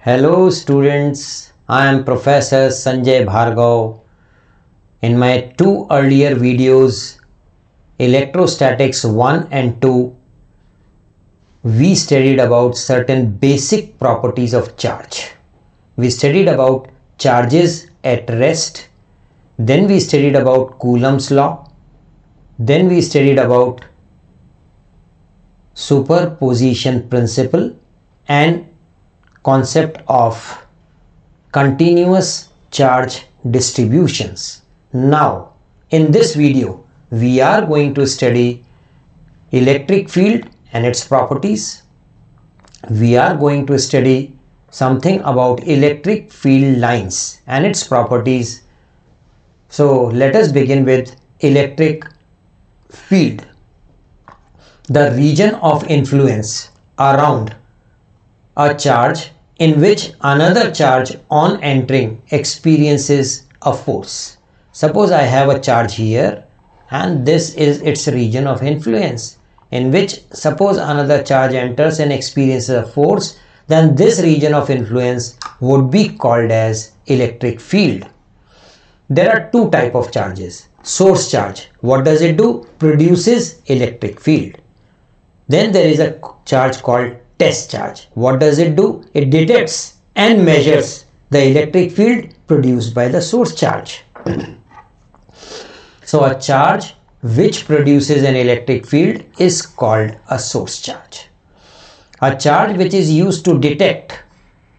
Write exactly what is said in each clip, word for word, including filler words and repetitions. Hello students, I am Professor Sanjay Bhargav. In my two earlier videos, Electrostatics one and two, we studied about certain basic properties of charge. We studied about charges at rest, then we studied about Coulomb's law, then we studied about superposition principle and concept of continuous charge distributions. Now in this video we are going to study electric field and its properties. We are going to study something about electric field lines and its properties. So let us begin with electric field. The region of influence around a charge in which another charge on entering experiences a force. Suppose I have a charge here and this is its region of influence, in which suppose another charge enters and experiences a force, then this region of influence would be called as electric field. There are two types of charges. Source charge, what does it do? Produces electric field. Then there is a charge called test charge. What does it do? It detects and measures the electric field produced by the source charge. So a charge which produces an electric field is called a source charge. A charge which is used to detect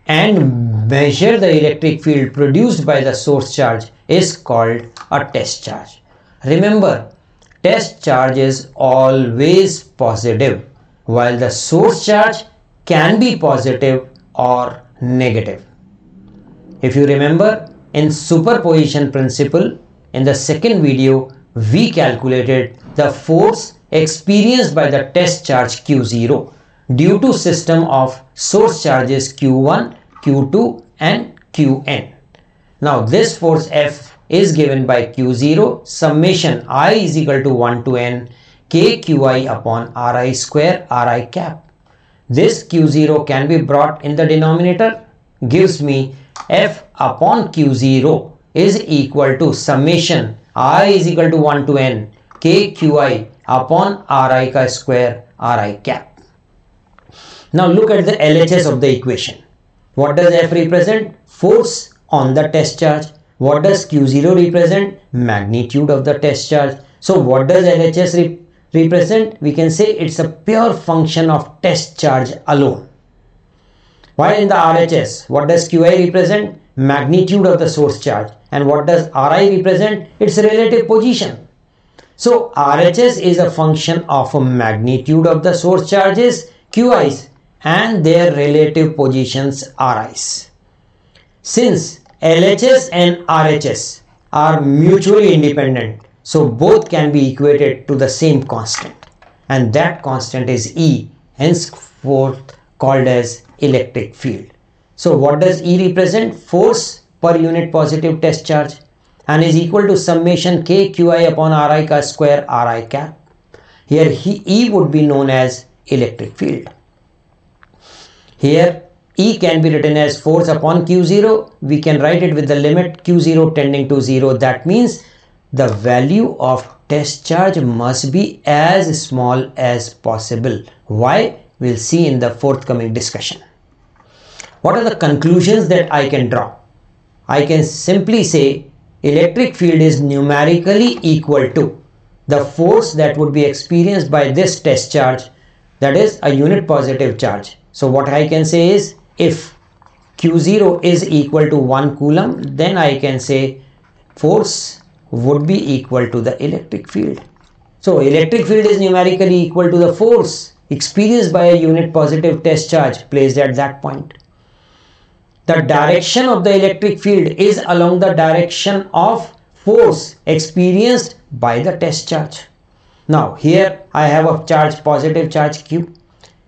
and measure the electric field produced by the source charge is called a test charge. Remember, test charge is always positive, while the source charge can be positive or negative. If you remember, in superposition principle, in the second video, we calculated the force experienced by the test charge Q zero due to system of source charges Q one, Q two and Q n. Now this force F is given by Q zero, summation I is equal to one to n, K Q I upon R I square, R I cap. This Q zero can be brought in the denominator, gives me F upon Q zero is equal to summation I is equal to one to n, K Q I upon R I ka square, R I cap. Now look at the L H S of the equation. What does F represent? Force on the test charge. What does Q zero represent? Magnitude of the test charge. So what does L H S represent? Represent, we can say it's a pure function of test charge alone. While in the R H S, what does Q I represent? Magnitude of the source charge. And what does R I represent? Its relative position. So R H S is a function of a magnitude of the source charges Q Is and their relative positions R Is. Since L H S and R H S are mutually independent, so both can be equated to the same constant, and that constant is E, henceforth called as electric field. So what does E represent? Force per unit positive test charge, and is equal to summation K Q I upon R I ka square, R I cap. Here E would be known as electric field. Here E can be written as force upon Q zero. We can write it with the limit Q zero tending to zero. That means the value of test charge must be as small as possible. Why? We'll see in the forthcoming discussion. What are the conclusions that I can draw? I can simply say electric field is numerically equal to the force that would be experienced by this test charge, that is a unit positive charge. So what I can say is, if Q zero is equal to one coulomb, then I can say force would be equal to the electric field. So electric field is numerically equal to the force experienced by a unit positive test charge placed at that point. The direction of the electric field is along the direction of force experienced by the test charge. Now here I have a charge, positive charge Q.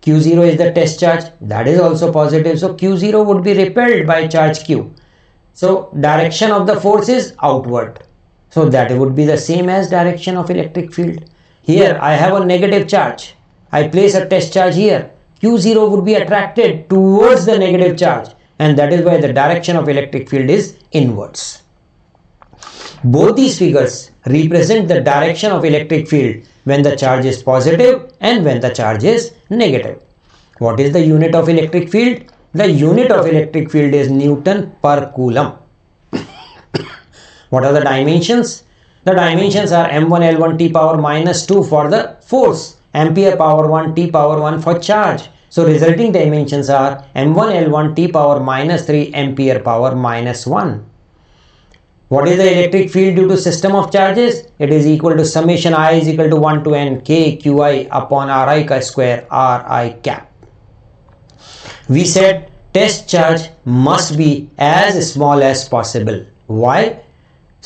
Q zero is the test charge, that is also positive, so Q zero would be repelled by charge Q. So direction of the force is outward. So that would be the same as direction of electric field. Here I have a negative charge. I place a test charge here. Q zero would be attracted towards the negative charge and that is why the direction of electric field is inwards. Both these figures represent the direction of electric field when the charge is positive and when the charge is negative. What is the unit of electric field? The unit of electric field is Newton per Coulomb. What are the dimensions? The dimensions are m one L one t power minus two for the force, ampere power one t power one for charge. So resulting dimensions are m one L one t power minus three ampere power minus one. What is the electric field due to system of charges? It is equal to summation I is equal to one to n k qi upon ri ka square ri cap. We said test charge must be as small as possible. Why?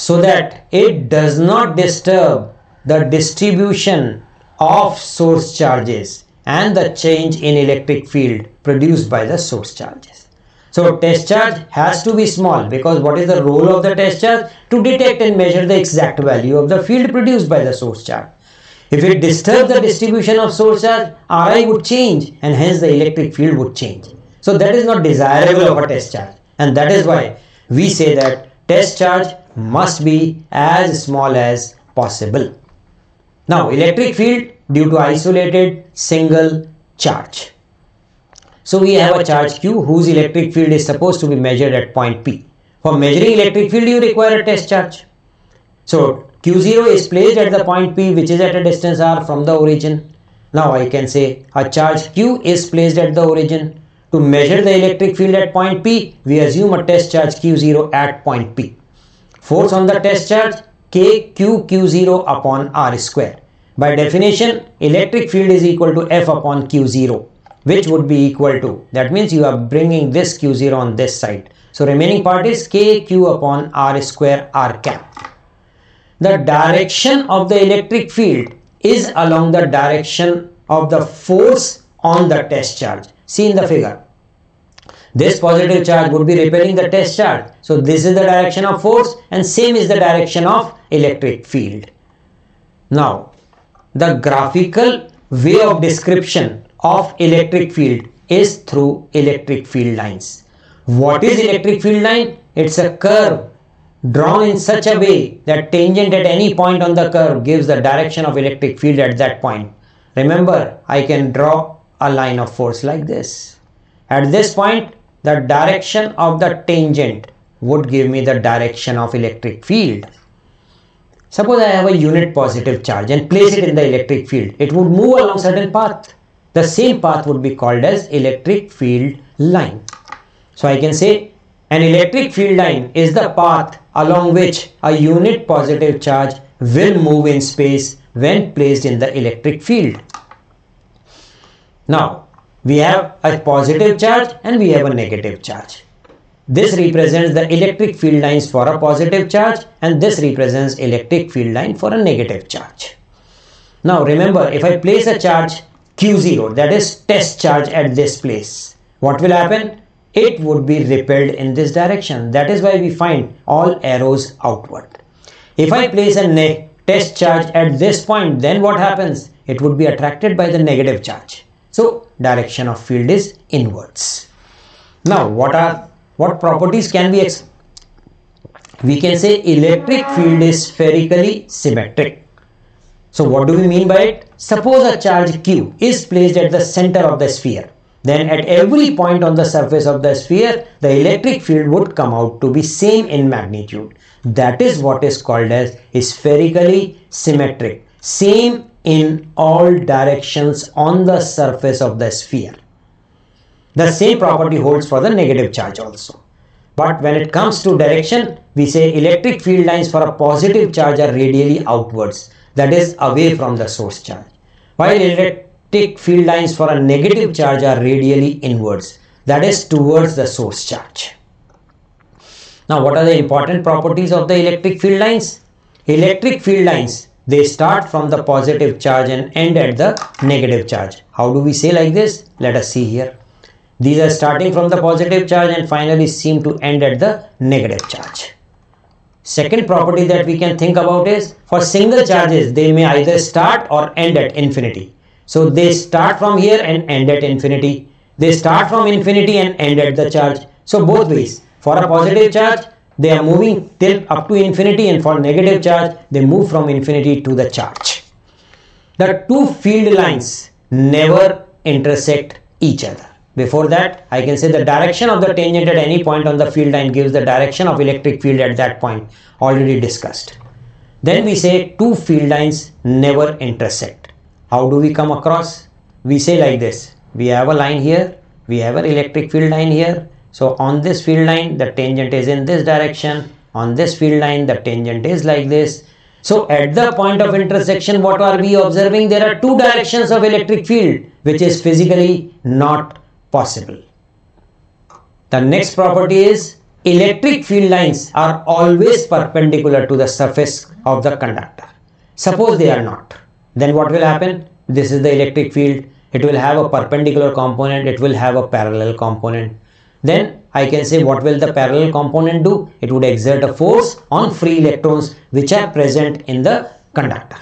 So that it does not disturb the distribution of source charges and the change in electric field produced by the source charges. So test charge has to be small, because what is the role of the test charge? To detect and measure the exact value of the field produced by the source charge. If it disturbs the distribution of source charge, Ri would change and hence the electric field would change. So that is not desirable of a test charge, and that is why we say that test charge must be as small as possible. Now, electric field due to isolated single charge. So we have a charge Q whose electric field is supposed to be measured at point P. For measuring electric field, you require a test charge. So Q zero is placed at the point P, which is at a distance R from the origin. Now I can say a charge Q is placed at the origin. To measure the electric field at point P, we assume a test charge Q zero at point P. Force on the test charge K Q Q zero upon R square. By definition, electric field is equal to F upon Q zero, which would be equal to, that means you are bringing this Q zero on this side. So remaining part is K Q upon R square R cap. The direction of the electric field is along the direction of the force on the test charge. See in the figure. This positive charge would be repelling the test charge. So this is the direction of force and same is the direction of electric field. Now, the graphical way of description of electric field is through electric field lines. What is electric field line? It's a curve drawn in such a way that tangent at any point on the curve gives the direction of electric field at that point. Remember, I can draw a line of force like this. At this point, the direction of the tangent would give me the direction of electric field. Suppose I have a unit positive charge and place it in the electric field. It would move along certain path. The same path would be called as electric field line. So I can say an electric field line is the path along which a unit positive charge will move in space when placed in the electric field. Now, we have a positive charge and we have a negative charge. This represents the electric field lines for a positive charge and this represents electric field line for a negative charge. Now remember, if I place a charge Q zero, that is test charge, at this place, what will happen? It would be repelled in this direction. That is why we find all arrows outward. If I place a test charge at this point, then what happens? It would be attracted by the negative charge. So direction of field is inwards. Now what are what properties can we expect? We can say electric field is spherically symmetric. So what do we mean by it? Suppose a charge Q is placed at the center of the sphere. Then at every point on the surface of the sphere, the electric field would come out to be same in magnitude. That is what is called as spherically symmetric. Same in all directions on the surface of the sphere. The same property holds for the negative charge also. But when it comes to direction, we say electric field lines for a positive charge are radially outwards, that is away from the source charge, while electric field lines for a negative charge are radially inwards, that is towards the source charge. Now what are the important properties of the electric field lines? Electric field lines, they start from the positive charge and end at the negative charge. How do we say like this? Let us see here. These are starting from the positive charge and finally seem to end at the negative charge. Second property that we can think about is for single charges, they may either start or end at infinity. So they start from here and end at infinity. They start from infinity and end at the charge. So both ways. For a positive charge, they are moving till up to infinity, and for negative charge, they move from infinity to the charge. The two field lines never intersect each other. Before that, I can say the direction of the tangent at any point on the field line gives the direction of electric field at that point, already discussed. Then we say two field lines never intersect. How do we come across? We say like this. We have a line here. We have an electric field line here. So on this field line, the tangent is in this direction. On this field line, the tangent is like this. So at the point of intersection, what are we observing? There are two directions of electric field, which is physically not possible. The next property is electric field lines are always perpendicular to the surface of the conductor. Suppose they are not. Then what will happen? This is the electric field. It will have a perpendicular component. It will have a parallel component. Then I can say, what will the parallel component do? It would exert a force on free electrons which are present in the conductor.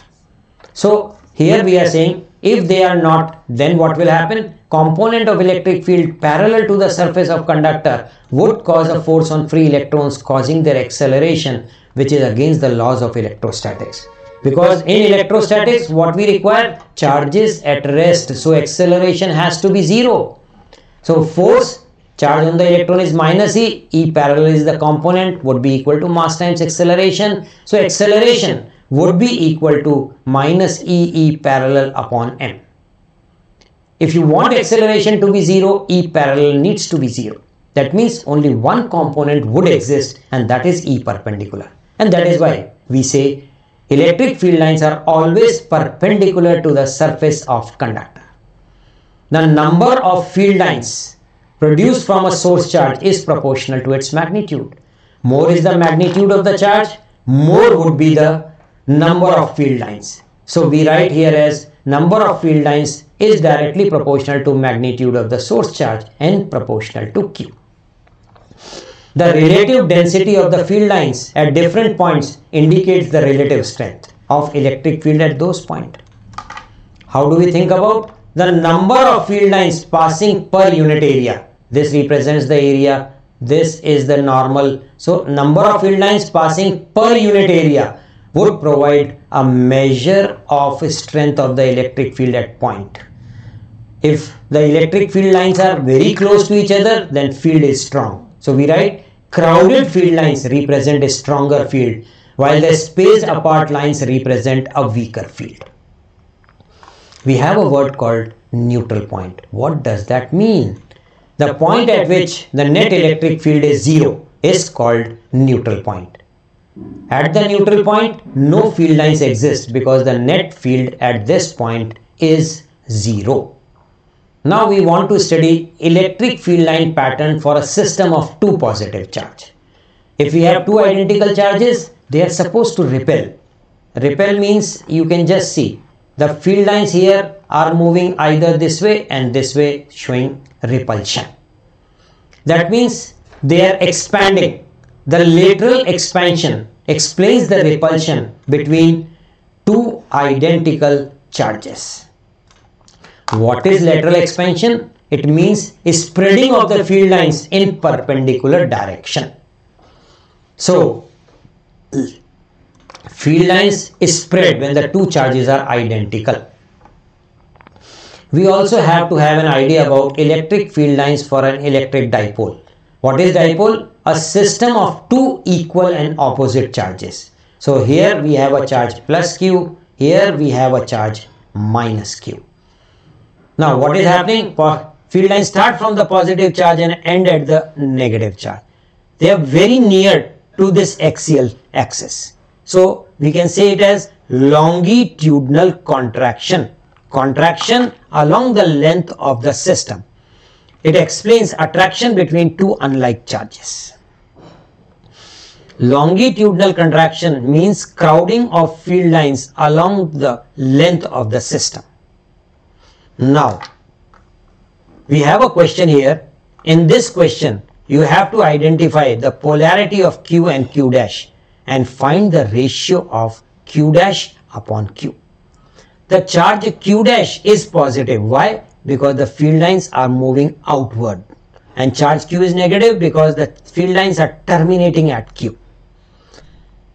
So here we are saying, if they are not, then what will happen? Component of electric field parallel to the surface of conductor would cause a force on free electrons, causing their acceleration, which is against the laws of electrostatics. Because in electrostatics, what we require? Charges at rest. So acceleration has to be zero. So force, charge on the electron is minus E, E parallel is the component, would be equal to mass times acceleration. So acceleration would be equal to minus E, E parallel upon M. If you want acceleration to be zero, E parallel needs to be zero. That means only one component would exist, and that is E perpendicular. And that is why we say electric field lines are always perpendicular to the surface of conductor. The number of field lines produced from a source charge is proportional to its magnitude. More is the magnitude of the charge, more would be the number of field lines. So we write here as number of field lines is directly proportional to magnitude of the source charge and proportional to Q. The relative density of the field lines at different points indicates the relative strength of electric field at those points. How do we think about the number of field lines passing per unit area? This represents the area. This is the normal. So number of field lines passing per unit area would provide a measure of strength of the electric field at point. If the electric field lines are very close to each other, then field is strong. So we write crowded field lines represent a stronger field, while the spaced apart lines represent a weaker field. We have a word called neutral point. What does that mean? The point at which the net electric field is zero is called neutral point. At the neutral point, no field lines exist because the net field at this point is zero. Now we want to study electric field line pattern for a system of two positive charge. If we have two identical charges, they are supposed to repel. Repel means you can just see the field lines here are moving either this way and this way, showing repulsion. That means they are expanding. The lateral expansion explains the repulsion between two identical charges. What is lateral expansion? It means spreading of the field lines in perpendicular direction. So field lines is spread when the two charges are identical. We also have to have an idea about electric field lines for an electric dipole. What is dipole? A system of two equal and opposite charges. So here we have a charge plus Q. Here we have a charge minus Q. Now what is happening? Field lines start from the positive charge and end at the negative charge. They are very near to this axial axis. So we can say it as longitudinal contraction, contraction along the length of the system. It explains attraction between two unlike charges. Longitudinal contraction means crowding of field lines along the length of the system. Now, we have a question here. In this question, you have to identify the polarity of Q and Q dash, and find the ratio of Q dash upon Q. The charge Q dash is positive. Why? Because the field lines are moving outward. and charge Q is negative because the field lines are terminating at Q.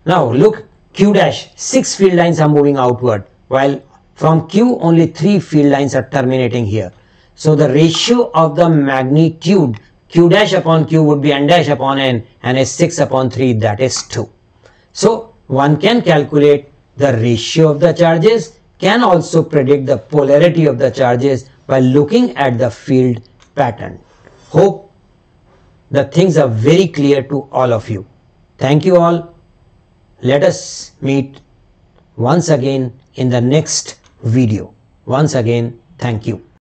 Now look, Q dash, six field lines are moving outward, while from Q only three field lines are terminating here. So the ratio of the magnitude Q dash upon Q would be N dash upon N, and is six upon three, that is two. So one can calculate the ratio of the charges, can also predict the polarity of the charges by looking at the field pattern. Hope the things are very clear to all of you. Thank you all. Let us meet once again in the next video. Once again, thank you.